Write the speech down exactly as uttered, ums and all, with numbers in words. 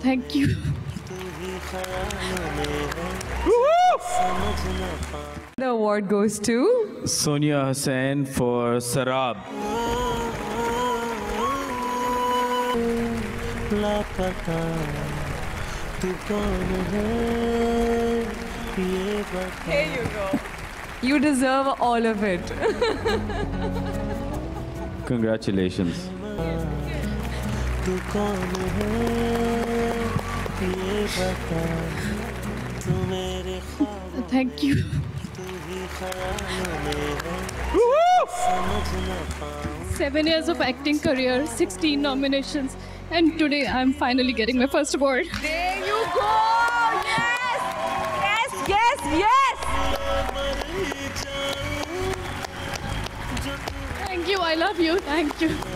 Thank you. The award goes to Sonia Hussain for Sarab. Here you go. You deserve all of it. Congratulations. Thank you. Seven years of acting career, sixteen nominations, and today I'm finally getting my first award. There you go! Yes! Yes, yes, yes! Thank you, I love you, thank you.